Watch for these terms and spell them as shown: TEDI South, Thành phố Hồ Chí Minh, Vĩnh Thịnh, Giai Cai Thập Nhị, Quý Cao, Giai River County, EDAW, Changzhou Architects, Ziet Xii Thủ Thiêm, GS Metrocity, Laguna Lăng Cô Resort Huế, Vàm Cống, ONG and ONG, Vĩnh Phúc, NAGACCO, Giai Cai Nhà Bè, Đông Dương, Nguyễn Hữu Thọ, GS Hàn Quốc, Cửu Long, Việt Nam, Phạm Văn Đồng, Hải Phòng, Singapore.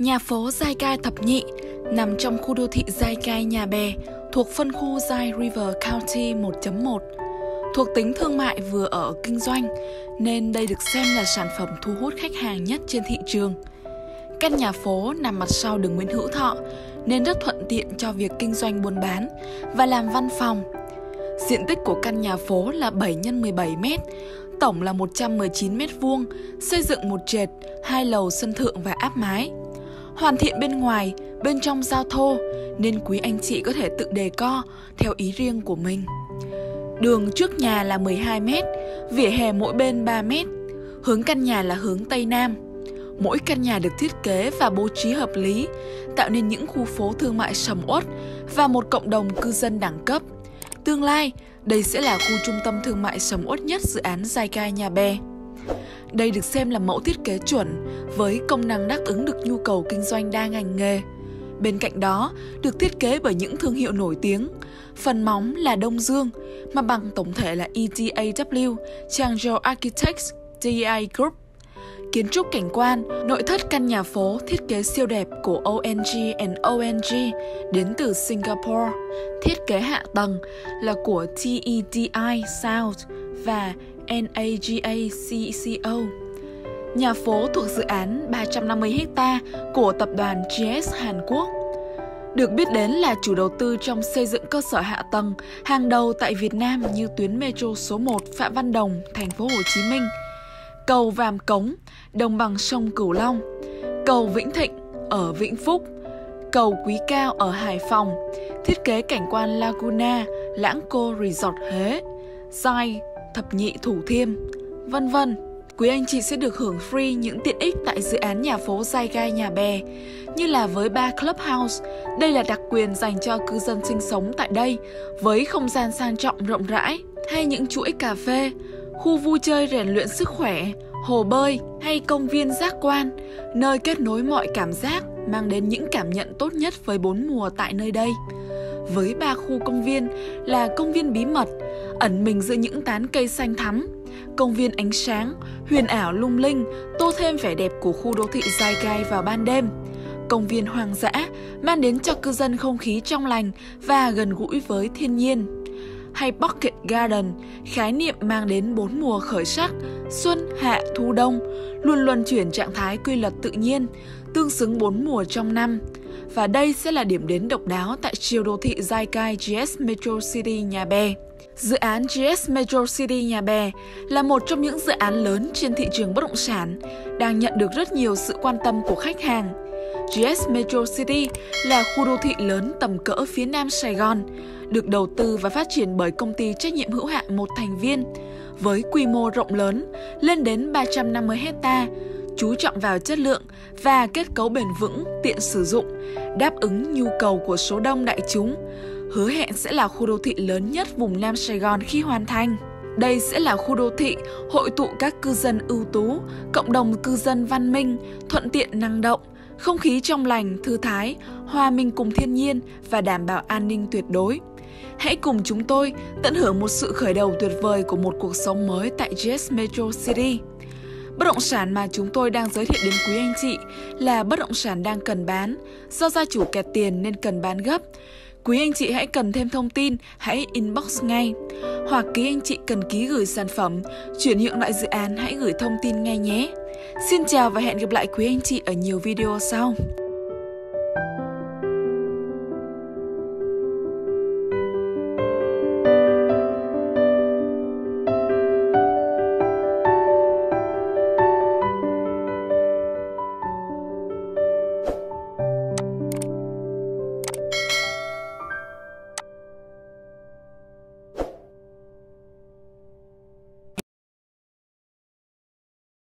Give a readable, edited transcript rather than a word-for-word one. Nhà phố Giai Cai Thập Nhị nằm trong khu đô thị Giai Cai Nhà Bè thuộc phân khu Giai River County 1.1. Thuộc tính thương mại vừa ở kinh doanh nên đây được xem là sản phẩm thu hút khách hàng nhất trên thị trường. Căn nhà phố nằm mặt sau đường Nguyễn Hữu Thọ nên rất thuận tiện cho việc kinh doanh buôn bán và làm văn phòng. Diện tích của căn nhà phố là 7 x 17 m, tổng là 119 m², xây dựng một trệt, 2 lầu, sân thượng và áp mái. Hoàn thiện bên ngoài, bên trong giao thô nên quý anh chị có thể tự đề co theo ý riêng của mình. Đường trước nhà là 12 m, vỉa hè mỗi bên 3 m. Hướng căn nhà là hướng Tây Nam. Mỗi căn nhà được thiết kế và bố trí hợp lý, tạo nên những khu phố thương mại sầm uất và một cộng đồng cư dân đẳng cấp. Tương lai, đây sẽ là khu trung tâm thương mại sầm uất nhất dự án Giai Cai Nhà Bè. Đây được xem là mẫu thiết kế chuẩn với công năng đáp ứng được nhu cầu kinh doanh đa ngành nghề. Bên cạnh đó, được thiết kế bởi những thương hiệu nổi tiếng, phần móng là Đông Dương, mặt bằng tổng thể là EDAW, Changzhou Architects, TEDI Group. Kiến trúc cảnh quan, nội thất căn nhà phố thiết kế siêu đẹp của ONG and ONG đến từ Singapore. Thiết kế hạ tầng là của TEDI South và NAGACCO. Nhà phố thuộc dự án 350 ha của tập đoàn GS Hàn Quốc. Được biết đến là chủ đầu tư trong xây dựng cơ sở hạ tầng hàng đầu tại Việt Nam như tuyến metro số 1 Phạm Văn Đồng, Thành phố Hồ Chí Minh, cầu Vàm Cống, đồng bằng sông Cửu Long, cầu Vĩnh Thịnh ở Vĩnh Phúc, cầu Quý Cao ở Hải Phòng, thiết kế cảnh quan Laguna, Lãng Cô Resort Huế, Giai Thập Nhị Thủ Thiêm, vân vân. Quý anh chị sẽ được hưởng free những tiện ích tại dự án nhà phố Giai Cai Nhà Bè, như là với 3 clubhouse, đây là đặc quyền dành cho cư dân sinh sống tại đây, với không gian sang trọng rộng rãi, hay những chuỗi cà phê, khu vui chơi rèn luyện sức khỏe, hồ bơi hay công viên giác quan, nơi kết nối mọi cảm giác, mang đến những cảm nhận tốt nhất với 4 mùa tại nơi đây. Với 3 khu công viên là công viên bí mật, ẩn mình giữa những tán cây xanh thắm, công viên ánh sáng, huyền ảo lung linh, tô thêm vẻ đẹp của khu đô thị Giai Cai vào ban đêm, công viên hoang dã, mang đến cho cư dân không khí trong lành và gần gũi với thiên nhiên, hay Pocket Garden, khái niệm mang đến 4 mùa khởi sắc, xuân, hạ, thu, đông, luôn luân chuyển trạng thái quy luật tự nhiên, tương xứng 4 mùa trong năm. Và đây sẽ là điểm đến độc đáo tại chiều đô thị Giai Cai GS Metro City Nhà Bè. Dự án GS Metro City Nhà Bè là một trong những dự án lớn trên thị trường bất động sản, đang nhận được rất nhiều sự quan tâm của khách hàng. GS Metro City là khu đô thị lớn tầm cỡ phía Nam Sài Gòn, được đầu tư và phát triển bởi công ty trách nhiệm hữu hạn một thành viên, với quy mô rộng lớn lên đến 350 ha, chú trọng vào chất lượng và kết cấu bền vững, tiện sử dụng, đáp ứng nhu cầu của số đông đại chúng, hứa hẹn sẽ là khu đô thị lớn nhất vùng Nam Sài Gòn khi hoàn thành. Đây sẽ là khu đô thị hội tụ các cư dân ưu tú, cộng đồng cư dân văn minh, thuận tiện năng động, không khí trong lành, thư thái, hòa mình cùng thiên nhiên và đảm bảo an ninh tuyệt đối. Hãy cùng chúng tôi tận hưởng một sự khởi đầu tuyệt vời của một cuộc sống mới tại GS Metro City. Bất động sản mà chúng tôi đang giới thiệu đến quý anh chị là bất động sản đang cần bán, do gia chủ kẹt tiền nên cần bán gấp. Quý anh chị hãy cần thêm thông tin, hãy inbox ngay. Hoặc quý anh chị cần ký gửi sản phẩm, chuyển nhượng lại dự án hãy gửi thông tin ngay nhé. Xin chào và hẹn gặp lại quý anh chị ở nhiều video sau.